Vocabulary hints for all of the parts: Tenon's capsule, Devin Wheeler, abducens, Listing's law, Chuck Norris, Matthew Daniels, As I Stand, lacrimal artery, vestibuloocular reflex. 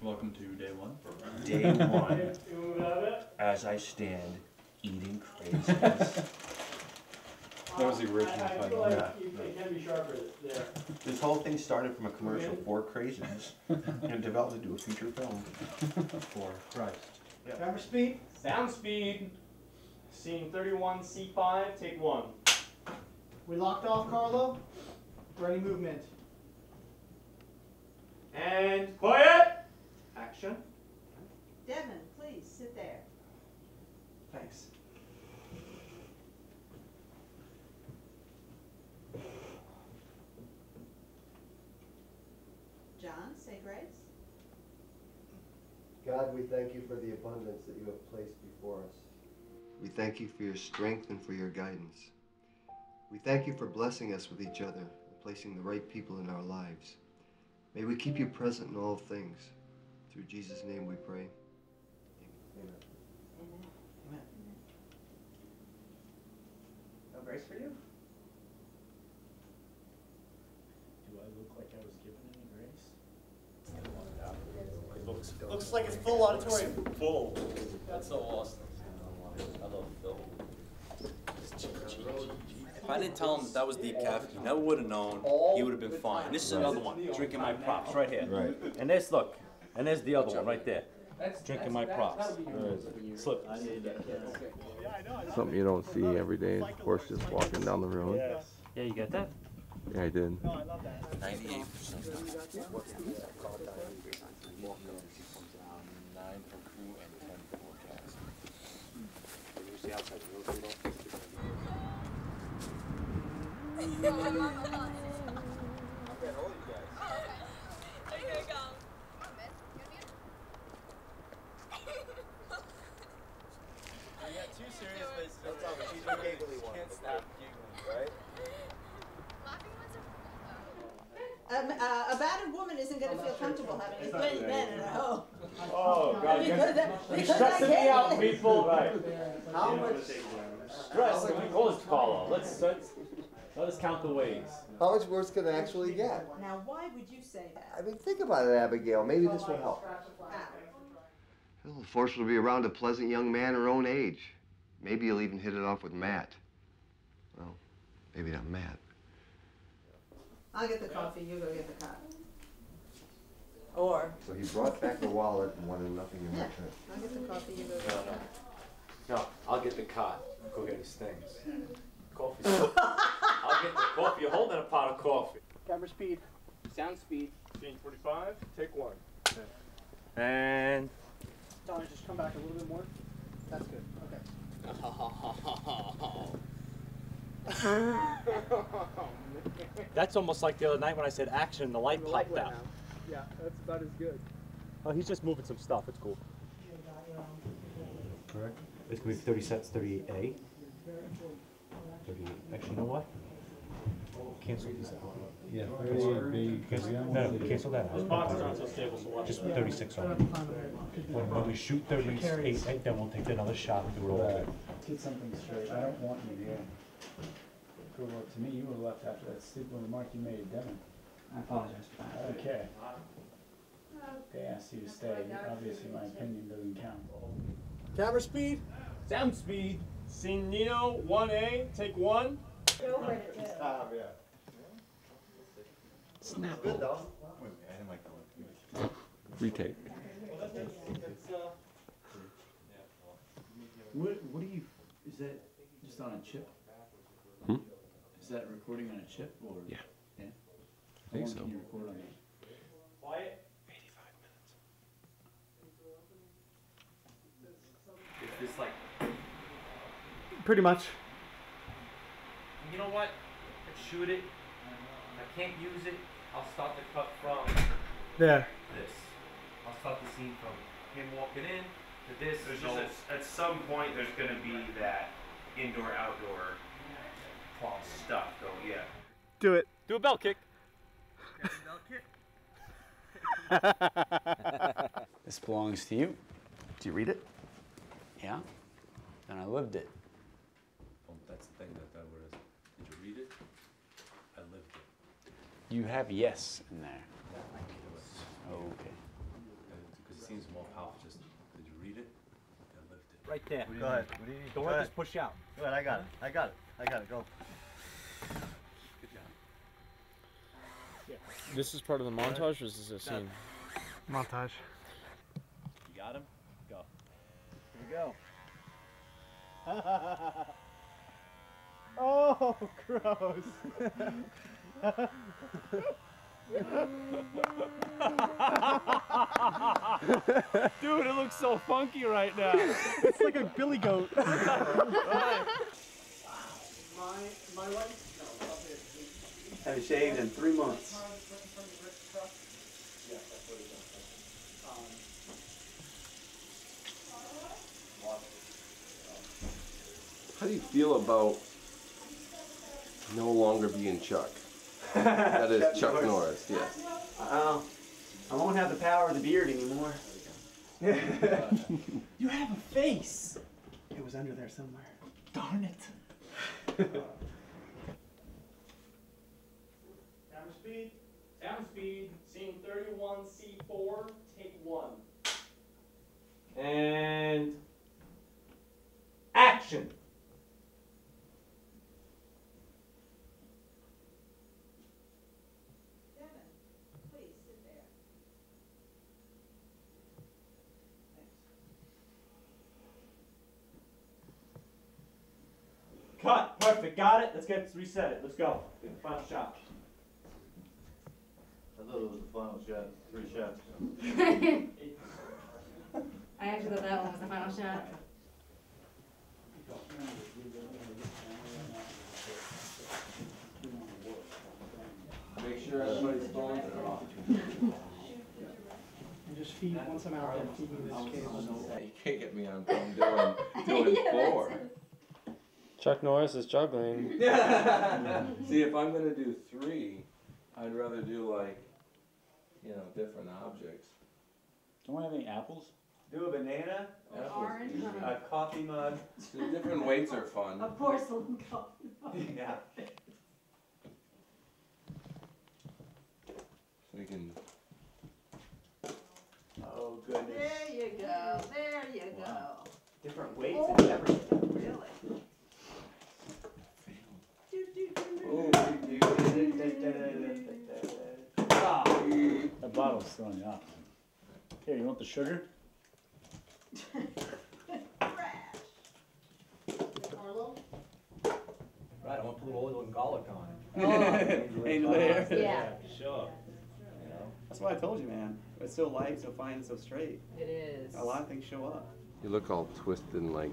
Welcome to day one. Day one. As I Stand, eating crazies. That was the original. I feel like it can be sharper there. This whole thing started from a commercial for Crazies and developed into a feature film. For Christ. Yeah. Camera speed. Sound speed. Scene 31, C5, take one. We locked off, Carlo. Ready movement. And quiet. Action. Devin, please sit there. Thanks. John, say grace. God, we thank you for the abundance that you have placed before us. We thank you for your strength and for your guidance. We thank you for blessing us with each other and placing the right people in our lives. May we keep you present in all things. Through Jesus' name we pray. Amen. Amen. Amen. No grace for you? Do I look like I was given any grace? It looks like it's full auditorium. Full. That's so awesome. I love Phil. If I didn't tell him that was deep calf, he never would have known. He would have been fine. This is another one. Drinking my props right here. Right. And this, look. And there's the other one right there. Drinking my props. Slip. Something you don't see every day is horse just walking down the road. Yes. Yeah, you got that? Yeah, I did. No, I love that. 98%. Here we go. Serious, but she's a giggly one. Can't stop giggling, right? A battered woman isn't going to feel comfortable having as many men at home. Oh, God. You're stressing me out, people. Right. How much stress can we cause, Paula? Let us count the ways. How much worse can it actually get? Now, why would you say that? I mean, think about it, Abigail. Maybe this will help. Phil is fortunate to be around a pleasant young man her own age. Maybe you'll even hit it off with Matt. Well, maybe not Matt. I'll get the coffee, you go get the cop. Or... So he brought back the wallet and wanted nothing in return. Yeah. I'll get the coffee, you go get the cop. No, I'll get the cot. Go get his things. Coffee. I'll get the coffee. You're holding a pot of coffee. Camera speed. Sound speed. 15:45, take one. Okay. And... Donnie, just come back a little bit more. That's good. Okay. That's almost like the other night when I said action and the light popped out. Yeah, that's about as good. Oh, he's just moving some stuff. It's cool. Correct. It's going to be 30 sets, 38A. 38. Actually, you know what? Cancel these out. Yeah, cancel that out. Just 36 on it. When we shoot 38, then we'll take another shot and do it all. Get something straight. I don't want you there. Good luck to me. You were left after that stupid remark you made, Devin. I apologize for that. Okay. They asked you to stay. Obviously, my opinion doesn't count. Camera speed. Sound speed. Scene Nino 1A. Take one. Yeah. Snap. Good though. I didn't like that one. Retake. What do you? Is that just on a chip? Hmm? Is that recording on a chip or? Yeah. Yeah. I think so. Can you record on it? Quiet. 85 minutes. It's like. Pretty much. You know what? I shoot it. I can't use it. I'll start the cut from this. I'll start the scene from him walking in to this. There's just at some point there's going to be that indoor outdoor stuff going. Yeah. Do it. Do a belt kick. Do a belt kick. This belongs to you. Did you read it? Yeah. And I lived it. Oh, that's the thing that word is. Did you read it? I lived it. You have yes in there. Okay. seems more powerful. Just, did you read it? And lift it. Right there. Go ahead. What do you need? Don't let this push out. Go ahead. I got it. I got it. I got it. Go. Good job. Yeah. This is part of the montage, or is this a scene? Montage. You got him? Go. Here we go. Oh, gross. Dude, it looks so funky right now. It's like a billy goat. Wow. My wife haven't shaved in 3 months. Yeah, that's what it is. How do you feel about no longer being Chuck? That is Chuck Norris, yes. I won't have the power of the beard anymore. You have a face! It was under there somewhere. Darn it! Camera speed. Camera speed. Scene 31, C4, take 1. And... action! Cut. Perfect. Got it. Let's reset it. Let's go. The final shot. I thought it was the final shot. 3 shots. I actually thought that one was the final shot. Make sure everybody's phones are off. And just feed once I'm out and feed me this cable. You can't get me on phone doing four. Chuck Norris is juggling. See, if I'm going to do 3, I'd rather do, like, you know, different objects. Don't we have any apples? Do a banana, an orange, a coffee mug. The different weights are fun. A porcelain coffee mug. Yeah. So we can... Oh, goodness. There you go. There you go. Wow. Different weights and everything. Really? That bottle's throwing you off. Here, you want the sugar? Carlo? Right, I want to put a little oil and garlic on it. Oh, angel hair. Yeah. Sure. You know? That's why I told you, man. It's so light, so fine, so straight. It is. A lot of things show up. You look all twisted and like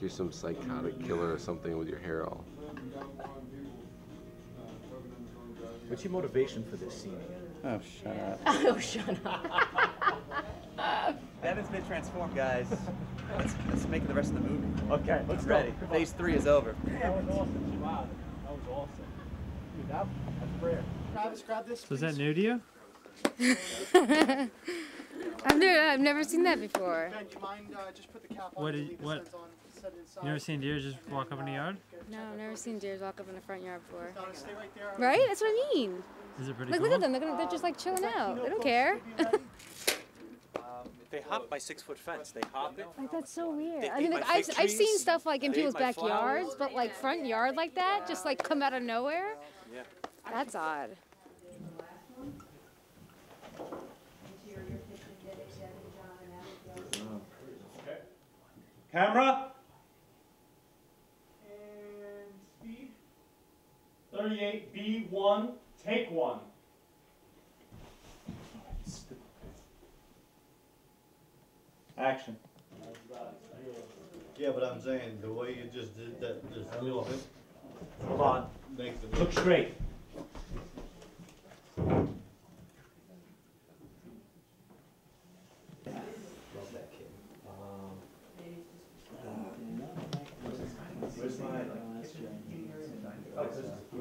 you're some psychotic killer or something with your hair all. What's your motivation for this scene? Oh, shut up. Oh, shut up. Devin's been transformed, guys. Let's make it the rest of the movie. Okay, let's go. Ready. Phase 3 is over. That was awesome. Wow, that was awesome. Dude, that's rare. Travis, grab this. Was that new to you? I've never seen that before. Ben, you mind just put the cap on? What? You never seen deer just walk up in the yard? No, I've never seen deer walk up in the front yard before. Right? That's what I mean. Is it pretty cool? Look at them. They're just like chilling out. They don't care. They hop my 6-foot fence. They hop it. Like, that's so weird. I mean, like, I've seen stuff like in people's backyards, but like front yard like that, just like come out of nowhere. Yeah. That's odd. Camera. 38 B1, take 1. Action. Yeah, but I'm saying the way you just did that, just a little bit. Hold on. Look straight.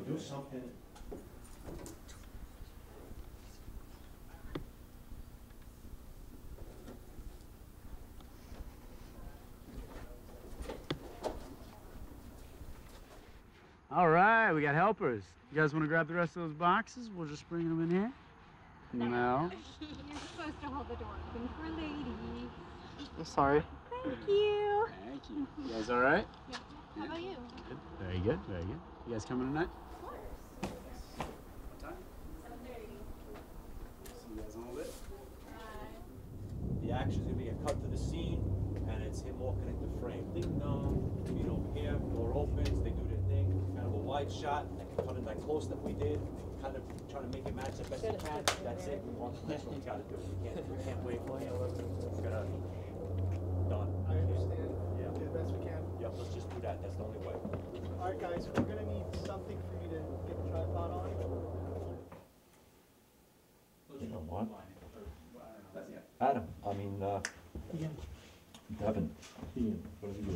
Do something. All right, we got helpers. You guys want to grab the rest of those boxes? We'll just bring them in here. No. You're supposed to hold the door open for ladies. I'm sorry. Thank you. Thank you. You guys all right? Yeah. How about you? Good. Very good. Very good. You guys coming tonight? Of course. What time? 7:30. See you guys in a little bit. Bye. The action's gonna be a cut to the scene, and it's him walking into frame. Ding dong. Beat over here. Door opens. They do their thing. Kind of a wide shot. They can cut it that close that we did. Kind of trying to make it match the best we can. That's it. We want the best. We gotta do it. We can't wait for you. We're gonna. Done. I understand. Yeah. Do the best we can. Yeah, let's just do that. That's the only way. All right, guys, we're going to need something for you to get the tripod on. You know what? Adam, I mean, Devin. Ian, whatever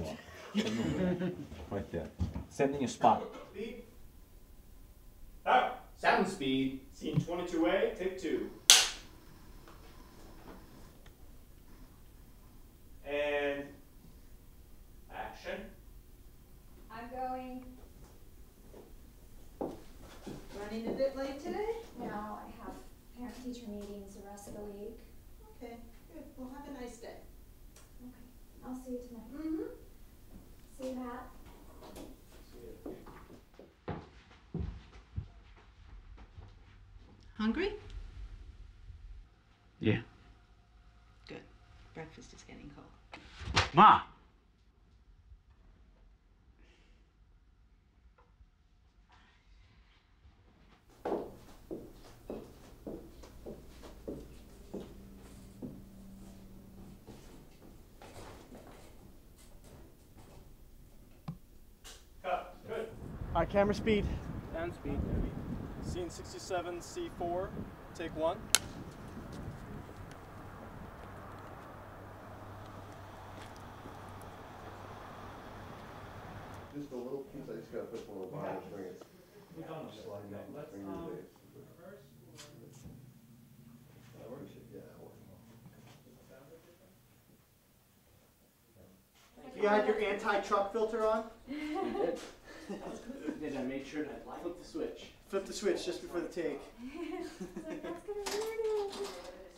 you want. Right there. Sending a spot. Speed. Out. Sound speed. Scene 22A, take 2. And action. I'm going. Running a bit late today? No, I have parent-teacher meetings the rest of the week. Okay, good. Well, have a nice day. Okay, I'll see you tonight. Mm-hmm. See you, Matt. See you. Hungry? Yeah. Good. Breakfast is getting cold. Ma! Cut. Good. All right, camera speed. Down speed. Scene 67, C4, take 1. Just a little piece, I just gotta put a little bottom string it. We don't have slide down. Let's reverse. That works. Yeah, that works. You had your anti-truck filter on? Did I make sure that I flipped the switch? Flip the switch just before the take. It's like, that's gonna be weird.